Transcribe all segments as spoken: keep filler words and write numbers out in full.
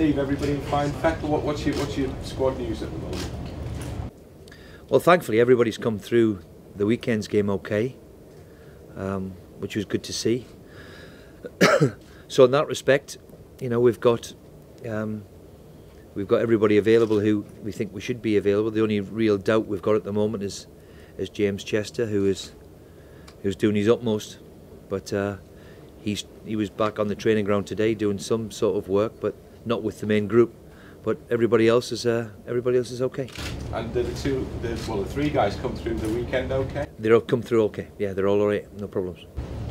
Steve, everybody in fine fact? What, what's, your, what's your squad news at the moment? Well, thankfully everybody's come through the weekend's game okay, um, which was good to see. So in that respect, you know, we've got um, we've got everybody available who we think we should be available. The only real doubt we've got at the moment is is James Chester, who is who's doing his utmost, but uh, he's he was back on the training ground today doing some sort of work, but not with the main group. But everybody else is uh, everybody else is okay. And did the two, the, well, the three guys come through the weekend okay? They all come through okay. Yeah, they're all alright. No problems.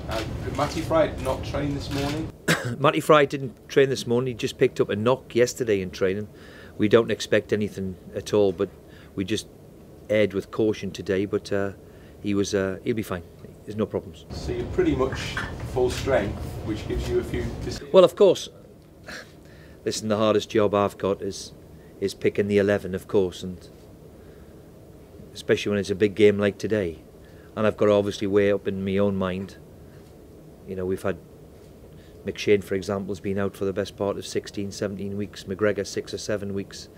Uh, did Matty Fry not train this morning? Matty Fry didn't train this morning. He just picked up a knock yesterday in training. We don't expect anything at all, but we just aired with caution today. But uh, he was uh, he'll be fine. There's no problems. So you're pretty much full strength, which gives you a few decisions. Well, of course. Listen, the hardest job I've got is is picking the eleven, of course, and especially when it's a big game like today. And I've got to obviously weigh up in my own mind. You know, we've had McShane, for example, has been out for the best part of sixteen, seventeen weeks. McGregor, six or seven weeks.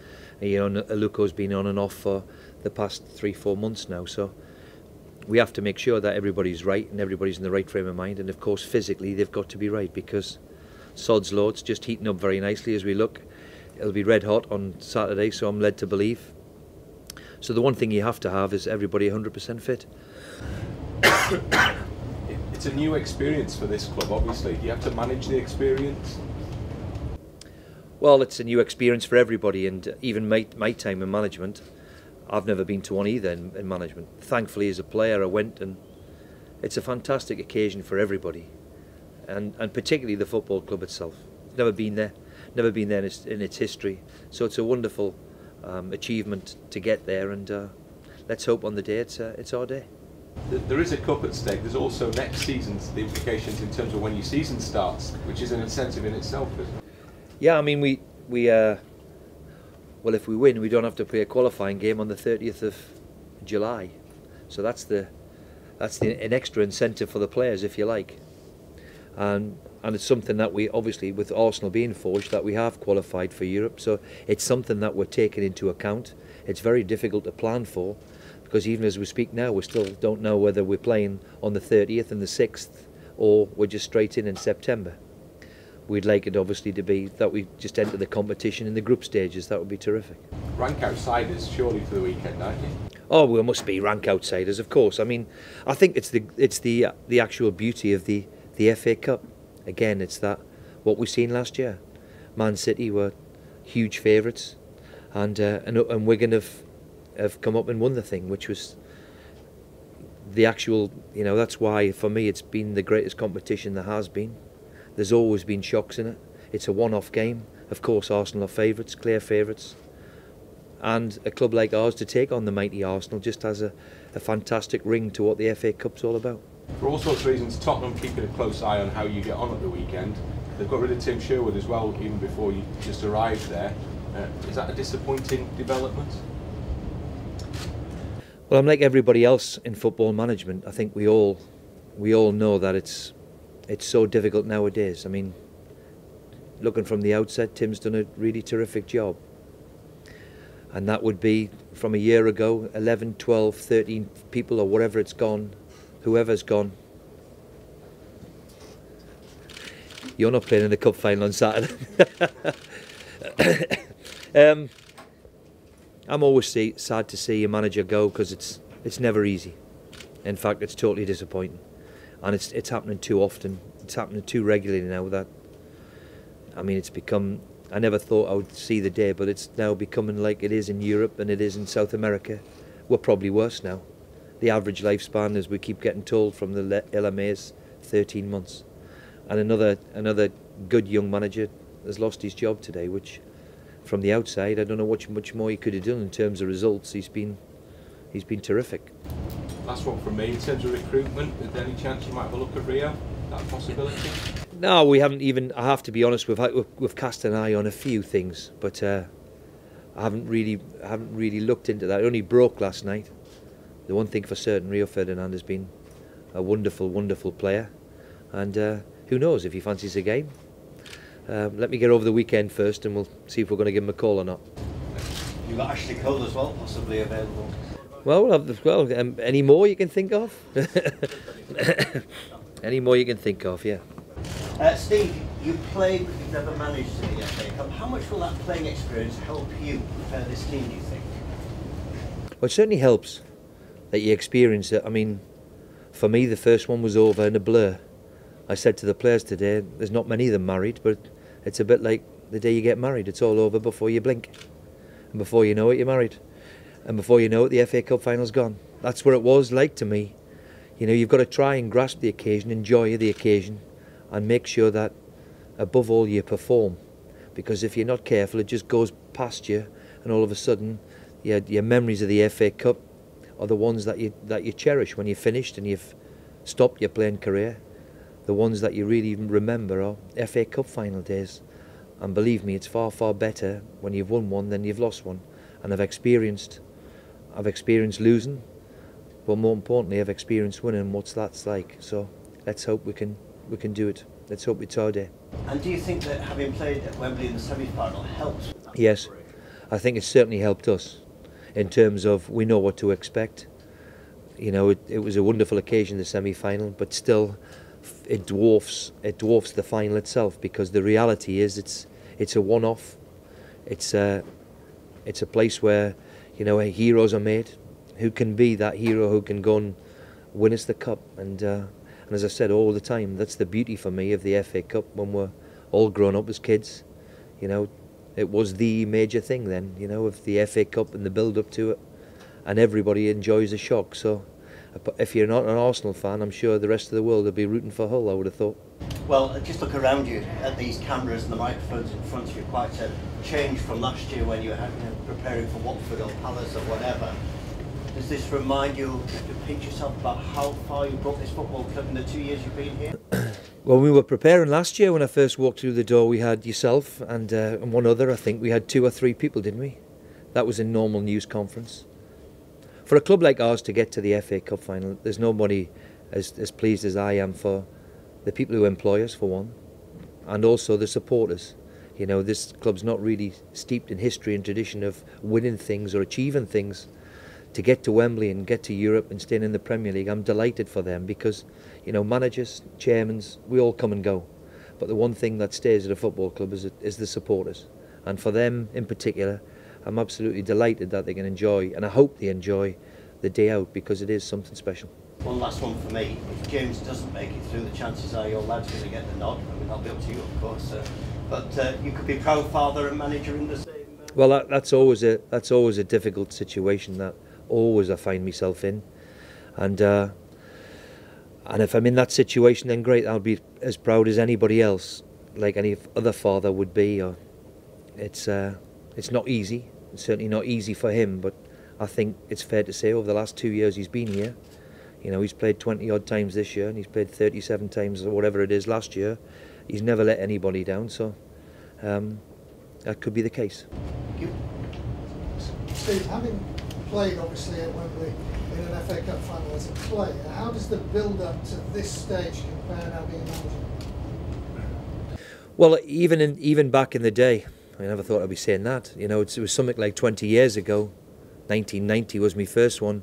You know, Aluko's been on and off for the past three, four months now. So we have to make sure that everybody's right and everybody's in the right frame of mind. And of course, physically, they've got to be right, because sod's law, it's just heating up very nicely as we look. It'll be red hot on Saturday, so I'm led to believe. So the one thing you have to have is everybody one hundred percent fit. It's a new experience for this club, obviously. You have to manage the experience. Well, it's a new experience for everybody, and even my, my time in management, I've never been to one either in, in management. Thankfully, as a player, I went, and it's a fantastic occasion for everybody. And, and particularly the football club itself. It's never been there, never been there in its, in its history. So it's a wonderful um, achievement to get there, and uh, let's hope on the day it's, uh, it's our day. There is a cup at stake. There's also next season's, the implications in terms of when your season starts, which is an incentive in itself, isn't it? Yeah, I mean, we, we uh, well, if we win, we don't have to play a qualifying game on the thirtieth of July. So that's, the, that's the, an extra incentive for the players, if you like. And, and it's something that we, obviously, with Arsenal being forged, that we have qualified for Europe. So it's something that we're taking into account. It's very difficult to plan for, because even as we speak now, we still don't know whether we're playing on the thirtieth and the sixth, or we're just straight in in September. We'd like it, obviously, to be that we just enter the competition in the group stages. That would be terrific. Rank outsiders, surely, for the weekend, aren't you? Oh, we must be rank outsiders, of course. I mean, I think it's the, it's the, the actual beauty of the The F A Cup. Again, it's that what we've seen last year. Man City were huge favourites, and, uh, and and Wigan have have come up and won the thing, which was the actual. You know, that's why for me it's been the greatest competition there has been. There's always been shocks in it. It's a one-off game. Of course, Arsenal are favourites, clear favourites, and a club like ours to take on the mighty Arsenal just has a, a fantastic ring to what the F A Cup's all about. For all sorts of reasons, Tottenham keeping a close eye on how you get on at the weekend. They've got rid of Tim Sherwood as well, even before you just arrived there. Uh, is that a disappointing development? Well, I'm like everybody else in football management. I think we all we all know that it's it's so difficult nowadays. I mean, looking from the outset, Tim's done a really terrific job. And that would be, from a year ago, eleven, twelve, thirteen people or whatever it's gone, whoever's gone. You're not playing in the cup final on Saturday. um, I'm always see, sad to see a manager go, because it's it's never easy. In fact, it's totally disappointing, and it's it's happening too often. It's happening too regularly now. That I mean, it's become. I never thought I would see the day, but it's now becoming like it is in Europe and it is in South America. We're probably worse now. The average lifespan, as we keep getting told from the L M As, thirteen months. And another another good young manager has lost his job today, which, from the outside, I don't know what much more he could have done in terms of results. He's been he's been terrific. Last one from me. In terms of recruitment, is there any chance you might have a look at Rio? That possibility? No, we haven't even. I have to be honest. We've we've, we've cast an eye on a few things, but uh, I haven't really I haven't really looked into that. It only broke last night. The one thing for certain, Rio Ferdinand has been a wonderful, wonderful player, and uh, who knows if he fancies a game. Um, let me get over the weekend first and we'll see if we're going to give him a call or not. You've got Ashley Cole as well, possibly available. Well, we'll, have, well um, any more you can think of? Any more you can think of, yeah. Uh, Steve, you played, but you've never managed in the F A Cup. How much will that playing experience help you prepare this team, do you think? Well, it certainly helps that you experience it. I mean, for me, the first one was over in a blur. I said to the players today, there's not many of them married, but it's a bit like the day you get married. It's all over before you blink. And before you know it, you're married. And before you know it, the F A Cup final's gone. That's what it was like to me. You know, you've got to try and grasp the occasion, enjoy the occasion, and make sure that, above all, you perform. Because if you're not careful, it just goes past you, and all of a sudden, your, your memories of the F A Cup are the ones that you, that you cherish when you're finished and you've stopped your playing career. The ones that you really remember are F A Cup final days. And believe me, it's far, far better when you've won one than you've lost one. And I've experienced, I've experienced losing, but more importantly, I've experienced winning and what's that's like. So let's hope we can we can do it. Let's hope it's our day. And do you think that having played at Wembley in the semi-final helped? Yes, I think it certainly helped us in terms of we know what to expect. You know, it, it was a wonderful occasion, the semi-final, but still, it dwarfs it dwarfs the final itself because the reality is it's it's a one-off. It's a it's a place where, you know, heroes are made. Who can be that hero who can go and win us the cup? And uh, and as I said all the time, that's the beauty for me of the F A Cup when we're all grown up as kids. You know, it was the major thing then. You know, of the F A Cup and the build-up to it, and everybody enjoys the shock. So if you're not an Arsenal fan, I'm sure the rest of the world would be rooting for Hull, I would have thought. Well, just look around you at these cameras and the microphones in front of you. Quite a change from last year when you were preparing for Watford or Palace or whatever. Does this remind you to pinch yourself about how far you brought this football club in the two years you've been here? Well, we were preparing last year when I first walked through the door. We had yourself and, uh, and one other, I think. We had two or three people, didn't we? That was a normal news conference. For a club like ours to get to the F A Cup final, there's nobody as, as pleased as I am for the people who employ us, for one, and also the supporters. You know, this club's not really steeped in history and tradition of winning things or achieving things. To get to Wembley and get to Europe and staying in the Premier League, I'm delighted for them because, you know, managers, chairmans, we all come and go. But the one thing that stays at a football club is, is the supporters. And for them in particular, I'm absolutely delighted that they can enjoy, and I hope they enjoy, the day out because it is something special. One last one for me. If James doesn't make it through, the chances are your lad's going to get the nod. I mean, that'll be up to you, of course. Uh, but uh, you could be proud father and manager in the same. Uh... Well, that, that's always a that's always a difficult situation that always I find myself in, and uh, and if I'm in that situation, then great. I'll be as proud as anybody else, like any other father would be. Or it's. Uh, It's not easy, it's certainly not easy for him, but I think it's fair to say over the last two years he's been here, you know, he's played twenty odd times this year and he's played thirty-seven times or whatever it is last year. He's never let anybody down, so um, that could be the case. Thank you. Steve, having played obviously at Wembley in an F A Cup final as a player, how does the build-up to this stage compare now being manager? Well, even, in, even back in the day, I never thought I'd be saying that. You know, it was something like twenty years ago. nineteen ninety was my first one.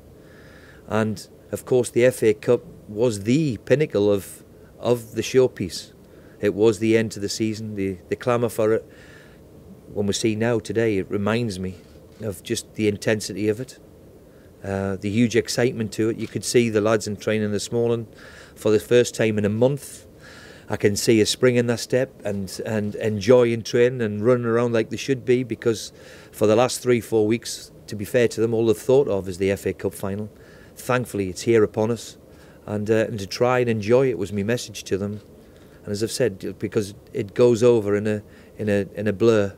And, of course, the F A Cup was the pinnacle of of the showpiece. It was the end to the season, the, the clamour for it. When we see now today, it reminds me of just the intensity of it, uh, the huge excitement to it. You could see the lads in training this morning for the first time in a month. I can see a spring in their step and, and enjoying training and running around like they should be because for the last three, four weeks, to be fair to them, all they've thought of is the F A Cup final. Thankfully, it's here upon us. And, uh, and to try and enjoy it was my message to them. And as I've said, because it goes over in a, in a, in a blur.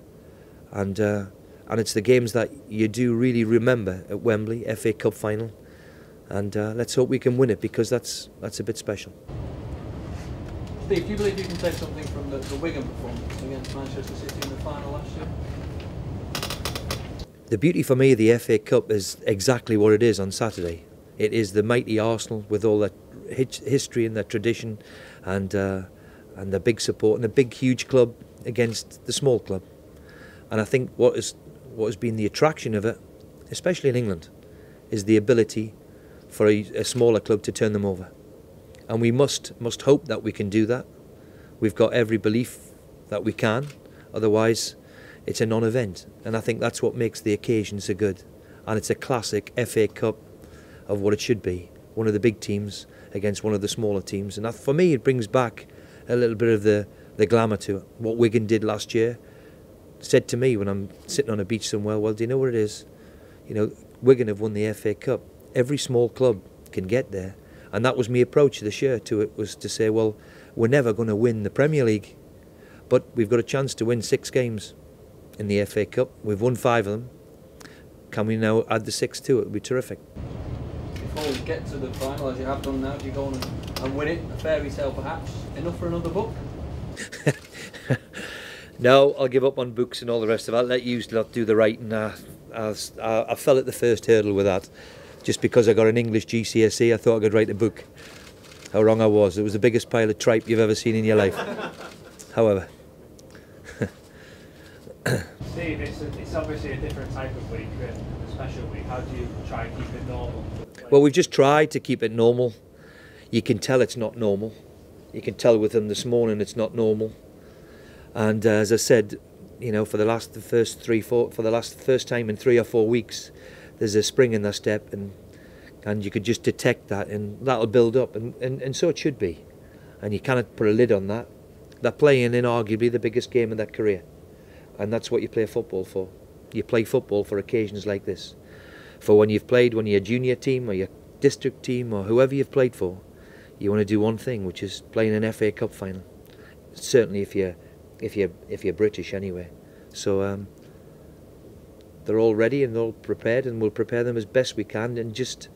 And, uh, and it's the games that you do really remember at Wembley, F A Cup final. And uh, let's hope we can win it because that's, that's a bit special. Steve, do you believe you can take something from the, the Wigan performance against Manchester City in the final last year? The beauty for me of the F A Cup is exactly what it is on Saturday. It is the mighty Arsenal with all their history and their tradition and, uh, and their big support and the big, huge club against the small club. And I think what is what has been the attraction of it, especially in England, is the ability for a, a smaller club to turn them over. And we must must hope that we can do that. We've got every belief that we can, otherwise it's a non-event. And I think that's what makes the occasion so good. And it's a classic F A Cup of what it should be. One of the big teams against one of the smaller teams. And that, for me, it brings back a little bit of the, the glamour to it. What Wigan did last year, said to me when I'm sitting on a beach somewhere, well, do you know what it is? You know, Wigan have won the F A Cup. Every small club can get there. And that was my approach this year to it, was to say, well, we're never going to win the Premier League, but we've got a chance to win six games in the F A Cup. We've won five of them. Can we now add the sixth to it? It would be terrific. Before we get to the final, as you have done now, do you go on and win it? A fairy tale, perhaps? Enough for another book? No, I'll give up on books and all the rest of it. I'll let you lot do the writing. I, I, I fell at the first hurdle with that. Just because I got an English G C S E, I thought I could write a book. How wrong I was. It was the biggest pile of tripe you've ever seen in your life. However. Steve, it's, a, it's obviously a different type of week, a special week. How do you try and keep it normal? Well, we've just tried to keep it normal. You can tell it's not normal. You can tell with them this morning it's not normal. And uh, as I said, you know, for the last the first three, four, for the last first time in three or four weeks, there's a spring in their step, and and you could just detect that, and that'll build up, and, and, and so it should be. And you cannot put a lid on that. They're playing in arguably the biggest game of their career. And that's what you play football for. You play football for occasions like this. For when you've played, when you're a junior team or your district team or whoever you've played for, you want to do one thing, which is playing an F A Cup final. Certainly if you're, if you're, if you're British anyway. So um, they're all ready and they're all prepared, and we'll prepare them as best we can, and just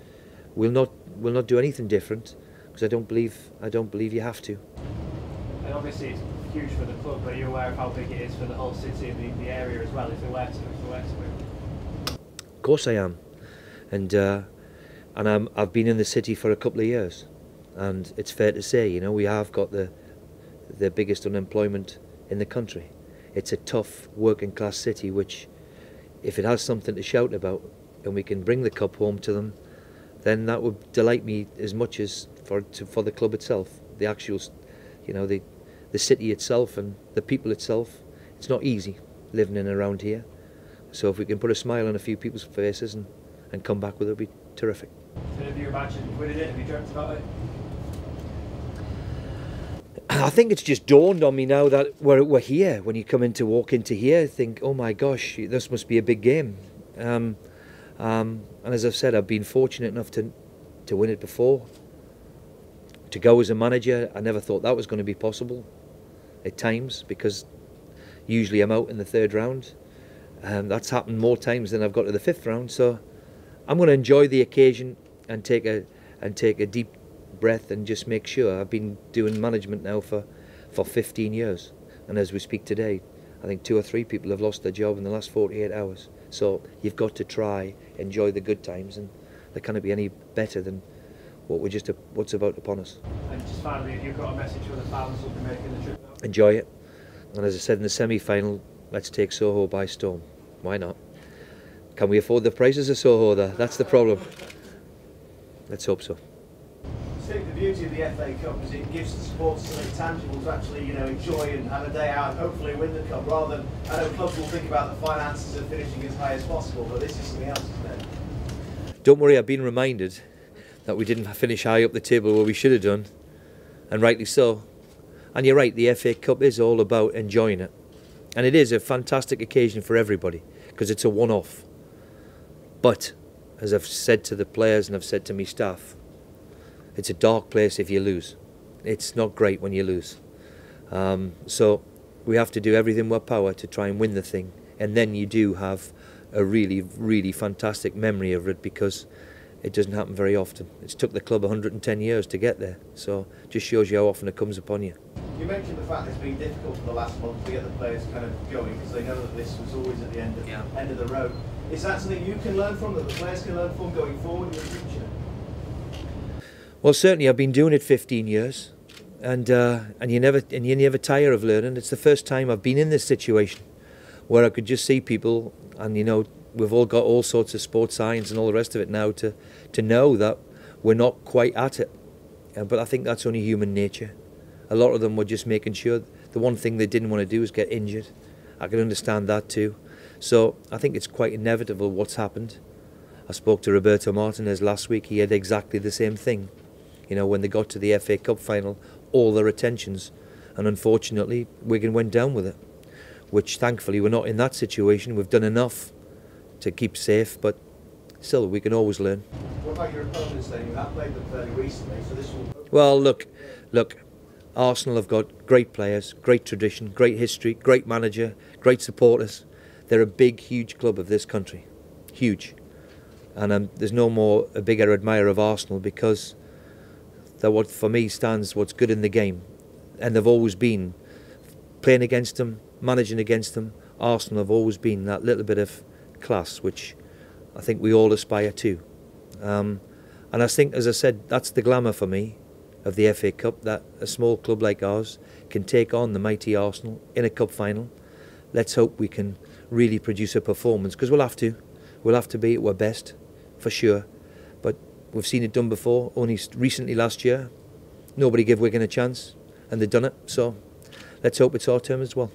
we'll not we'll not do anything different, because I don't believe I don't believe you have to. And obviously it's huge for the club, but are you aware of how big it is for the whole city and the, the area as well? Is there where to, is there where to? Of course I am, and uh, and I'm, I've been in the city for a couple of years, and it's fair to say, you know, we have got the the biggest unemployment in the country. It's a tough working class city, which, if it has something to shout about, and we can bring the cup home to them, then that would delight me as much as for to, for the club itself, the actual, you know, the. The city itself and the people itself. It's not easy living in and around here. So if we can put a smile on a few people's faces and, and come back with it, it would be terrific. So have you imagined winning it? Have you dreamt about it? I think it's just dawned on me now that we're, we're here. When you come in to walk into here, you think, oh my gosh, this must be a big game. Um, um, and as I've said, I've been fortunate enough to, to win it before. To go as a manager, I never thought that was going to be possible. At times, because usually I'm out in the third round. Um, that's happened more times than I've got to the fifth round. So I'm going to enjoy the occasion and take a and take a deep breath and just make sure. I've been doing management now for for fifteen years, and as we speak today, I think two or three people have lost their job in the last forty-eight hours. So you've got to try enjoy the good times, and there can't be any better than what we're just what's about upon us. And just finally, have you got a message for the fans who'll be making the trip? Enjoy it, and as I said in the semi-final, let's take Soho by storm. Why not? Can we afford the prices of Soho there? That's the problem. Let's hope so. Steve, the beauty of the F A Cup is it gives the supporters something tangible to actually, you know, enjoy and have a day out and hopefully win the cup, rather than, I know clubs will think about the finances of finishing as high as possible, but this is something else, isn't it? Don't worry, I've been reminded that we didn't finish high up the table where we should have done, and rightly so. And you're right, the F A Cup is all about enjoying it. And it is a fantastic occasion for everybody, because it's a one-off. But, as I've said to the players and I've said to my staff, it's a dark place if you lose. It's not great when you lose. Um, so we have to do everything in our power to try and win the thing. And then you do have a really, really fantastic memory of it, because it doesn't happen very often. It's took the club a hundred and ten years to get there, so it just shows you how often it comes upon you. You mentioned the fact that it's been difficult for the last month to get the players kind of going, because they know that this was always at the end of, yeah. end of the road. Is that something you can learn from, that the players can learn from going forward in the future? Well, certainly I've been doing it fifteen years, and uh, and you never and you never tire of learning. It's the first time I've been in this situation where I could just see people, and you know, we've all got all sorts of sports science and all the rest of it now to to know that we're not quite at it. Uh, but I think that's only human nature. A lot of them were just making sure the one thing they didn't want to do was get injured. I can understand that too. So I think it's quite inevitable what's happened. I spoke to Roberto Martinez last week. He had exactly the same thing. You know, when they got to the F A Cup final, all their attentions, and unfortunately Wigan went down with it, which thankfully we're not in that situation. We've done enough to keep safe, but still we can always learn. What about your opponents then? You have played them fairly recently, so this will... Well, look, look, Arsenal have got great players, great tradition, great history, great manager, great supporters. They're a big, huge club of this country, huge. And um, there's no more a bigger admirer of Arsenal, because that what for me stands what's good in the game, and they've always been playing against them, managing against them. Arsenal have always been that little bit of class which I think we all aspire to, um, and I think, as I said, that's the glamour for me of the F A Cup, that a small club like ours can take on the mighty Arsenal in a cup final. Let's hope we can really produce a performance, because we'll have to we'll have to be at our best for sure. But we've seen it done before, only recently last year. Nobody gave Wigan a chance, and they've done it. So let's hope it's our turn as well.